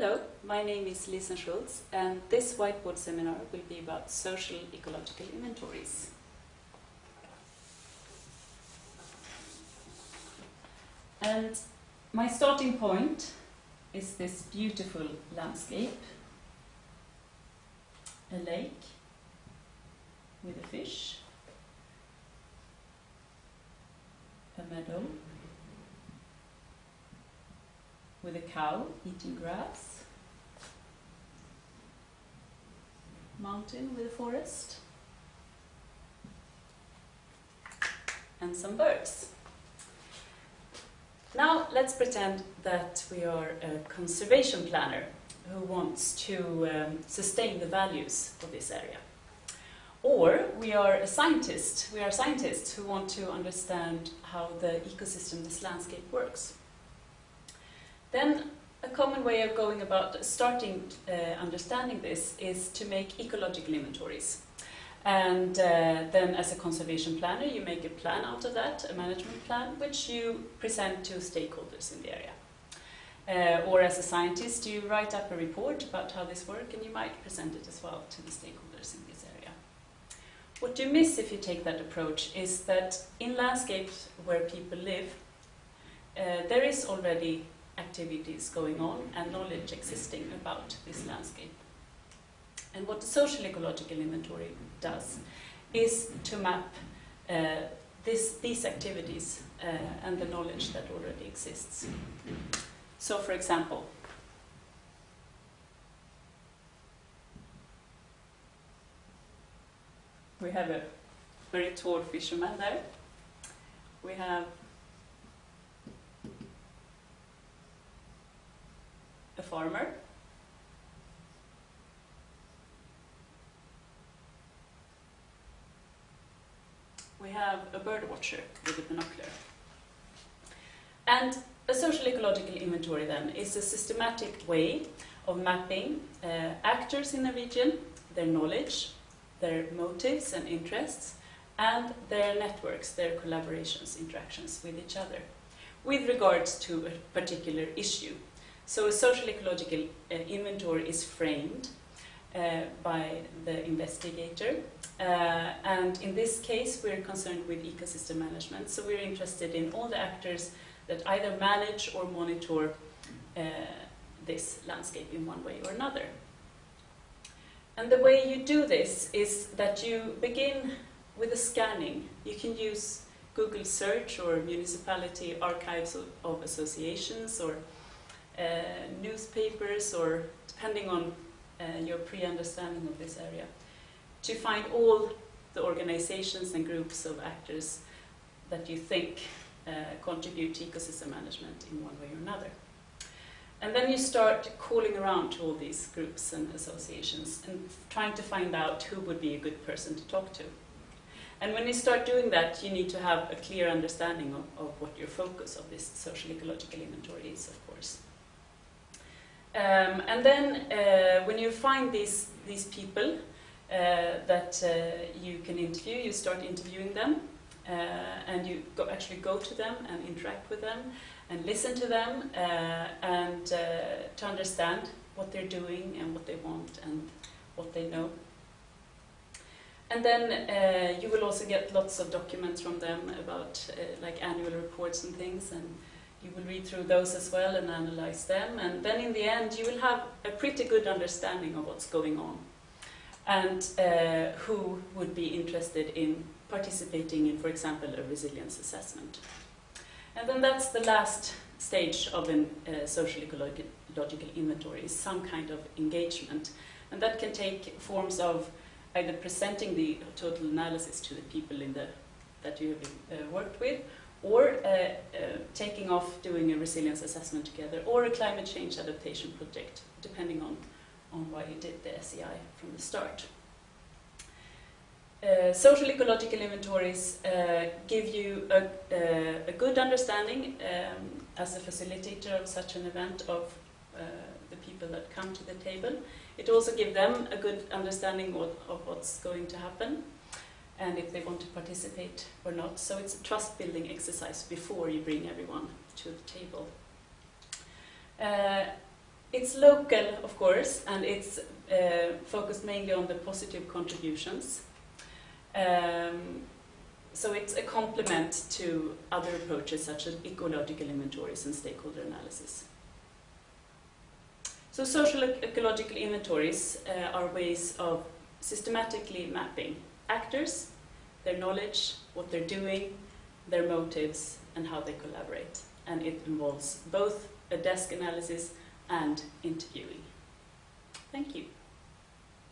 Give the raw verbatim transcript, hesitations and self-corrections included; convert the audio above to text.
Hello, my name is Lisen Schultz, and this whiteboard seminar will be about social-ecological inventories. And my starting point is this beautiful landscape, a lake with a fish, a meadow, with a cow eating grass, mountain with a forest, and some birds. Now let's pretend that we are a conservation planner who wants to um, sustain the values of this area. Or we are a scientist, we are scientists who want to understand how the ecosystem, this landscape works. Then a common way of going about starting uh, understanding this is to make ecological inventories. And uh, then as a conservation planner, you make a plan out of that, a management plan, which you present to stakeholders in the area. Uh, or as a scientist, you write up a report about how this works, and you might present it as well to the stakeholders in this area. What you miss if you take that approach is that in landscapes where people live, uh, there is already activities going on and knowledge existing about this landscape. And what the social ecological inventory does is to map uh, this, these activities uh, and the knowledge that already exists. So for example, we have a very tall fisherman there. We have a farmer, we have a bird watcher with a binocular. And a social ecological inventory then is a systematic way of mapping uh, actors in a region, their knowledge, their motives and interests, and their networks, their collaborations, interactions with each other, with regards to a particular issue. So a social ecological uh, inventory is framed uh, by the investigator, uh, and in this case we're concerned with ecosystem management, so we're interested in all the actors that either manage or monitor uh, this landscape in one way or another. And the way you do this is that you begin with a scanning. You can use Google search or municipality archives of, of associations, or Uh, newspapers, or depending on uh, your pre-understanding of this area, to find all the organizations and groups of actors that you think uh, contribute to ecosystem management in one way or another. And then you start calling around to all these groups and associations and trying to find out who would be a good person to talk to. And when you start doing that, you need to have a clear understanding of, of what your focus of this social ecological inventory is, of course. Um, and then uh, when you find these, these people uh, that uh, you can interview, you start interviewing them, uh, and you go, actually go to them and interact with them and listen to them, uh, and uh, to understand what they're doing and what they want and what they know. And then uh, you will also get lots of documents from them about uh, like annual reports and things, and you will read through those as well and analyze them, and then in the end you will have a pretty good understanding of what's going on and uh, who would be interested in participating in, for example, a resilience assessment. And then that's the last stage of a uh, social ecological inventory, is some kind of engagement, and that can take forms of either presenting the total analysis to the people in the, that you have uh, worked with, or uh, uh, taking off doing a resilience assessment together, or a climate change adaptation project, depending on, on why you did the S E I from the start. Uh, social ecological inventories uh, give you a, uh, a good understanding um, as a facilitator of such an event of uh, the people that come to the table. It also gives them a good understanding of, of what's going to happen, and if they want to participate or not. So it's a trust-building exercise before you bring everyone to the table. Uh, It's local, of course, and it's uh, focused mainly on the positive contributions. Um, so it's a complement to other approaches such as ecological inventories and stakeholder analysis. So social-ecological inventories uh, are ways of systematically mapping actors, their knowledge, what they're doing, their motives, and how they collaborate. And it involves both a desk analysis and interviewing. Thank you.